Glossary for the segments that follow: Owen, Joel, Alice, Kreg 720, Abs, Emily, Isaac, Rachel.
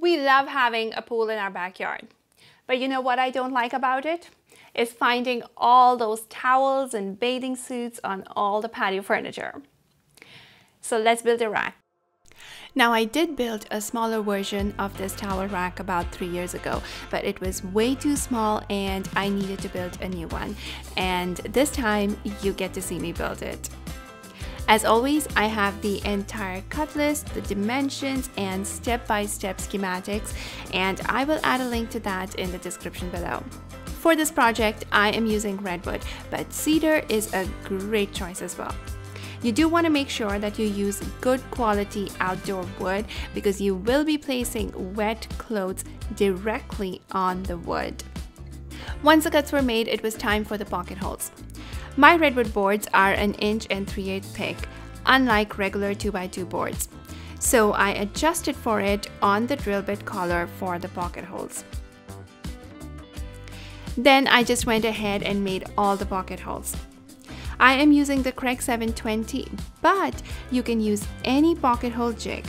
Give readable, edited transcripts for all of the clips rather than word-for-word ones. We love having a pool in our backyard, but you know what I don't like about it? Is finding all those towels and bathing suits on all the patio furniture. So let's build a rack. Now, I did build a smaller version of this towel rack about 3 years ago, but it was way too small and I needed to build a new one. And this time you get to see me build it. As always, I have the entire cut list, the dimensions, and step-by-step schematics, and I will add a link to that in the description below. For this project, I am using redwood, but cedar is a great choice as well. You do want to make sure that you use good quality outdoor wood because you will be placing wet clothes directly on the wood. Once the cuts were made, it was time for the pocket holes. My redwood boards are an inch and 3/8 thick, unlike regular 2x2 boards. So I adjusted for it on the drill bit collar for the pocket holes. Then I just went ahead and made all the pocket holes. I am using the Kreg 720, but you can use any pocket hole jig.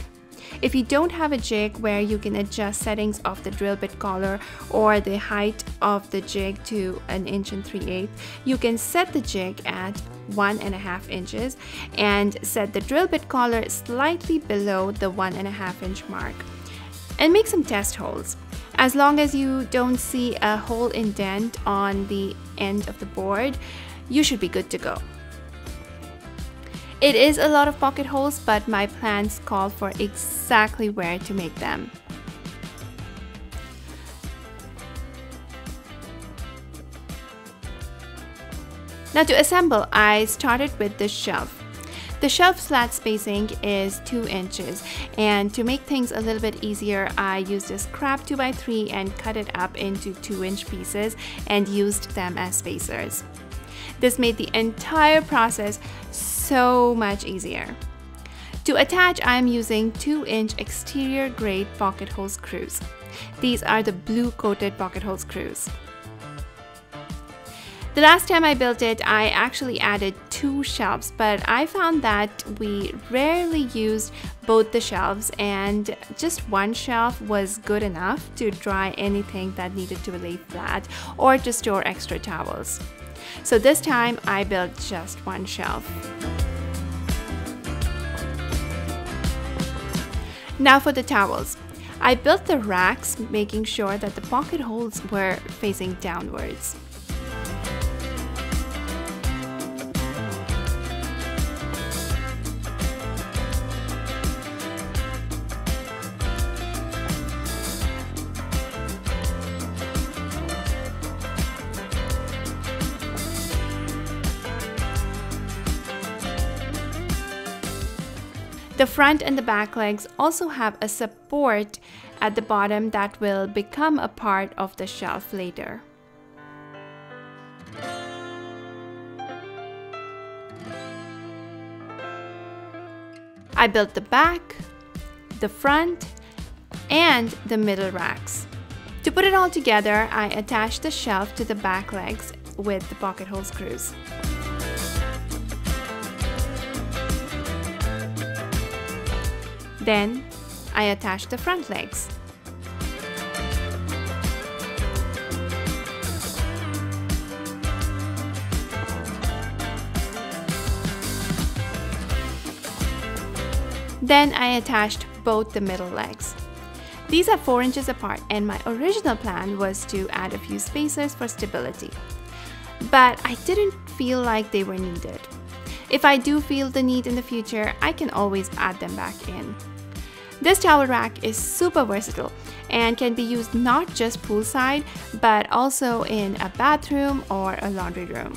If you don't have a jig where you can adjust settings of the drill bit collar or the height of the jig to an inch and 3/8, you can set the jig at 1.5 inches and set the drill bit collar slightly below the 1.5 inch mark. And make some test holes. As long as you don't see a hole indent on the end of the board, you should be good to go. It is a lot of pocket holes, but my plans call for exactly where to make them. Now to assemble, I started with the shelf. The shelf slat spacing is 2 inches, and to make things a little bit easier, I used a scrap 2x3 and cut it up into 2-inch pieces and used them as spacers. This made the entire process so much easier. To attach, I'm using 2-inch exterior grade pocket hole screws. These are the blue coated pocket hole screws. The last time I built it, I actually added 2 shelves, but I found that we rarely used both the shelves and just one shelf was good enough to dry anything that needed to lay flat or to store extra towels. So this time I built just one shelf. Now for the towels. I built the racks making sure that the pocket holes were facing downwards. The front and the back legs also have a support at the bottom that will become a part of the shelf later. I built the back, the front, and the middle racks. To put it all together, I attached the shelf to the back legs with the pocket hole screws. Then, I attach the front legs. Then I attached both the middle legs. These are 4 inches apart and my original plan was to add a few spacers for stability. But I didn't feel like they were needed. If I do feel the need in the future, I can always add them back in. This towel rack is super versatile and can be used not just poolside, but also in a bathroom or a laundry room.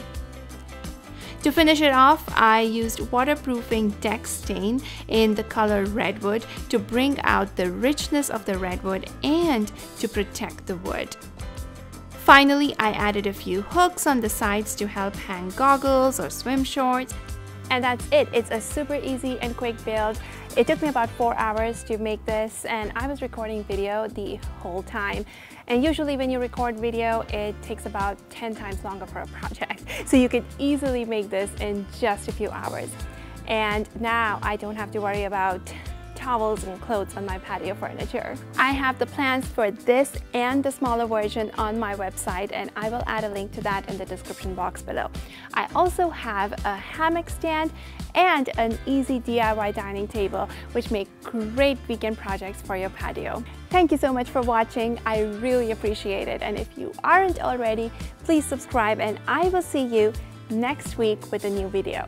To finish it off, I used waterproofing deck stain in the color redwood to bring out the richness of the redwood and to protect the wood. Finally, I added a few hooks on the sides to help hang goggles or swim shorts. And that's it. It's a super easy and quick build. It took me about 4 hours to make this and I was recording video the whole time. And usually when you record video, it takes about 10 times longer for a project. So you can easily make this in just a few hours. And now I don't have to worry about towels and clothes on my patio furniture. I have the plans for this and the smaller version on my website, and I will add a link to that in the description box below. I also have a hammock stand and an easy DIY dining table, which make great weekend projects for your patio. Thank you so much for watching. I really appreciate it. And if you aren't already, please subscribe, and I will see you next week with a new video.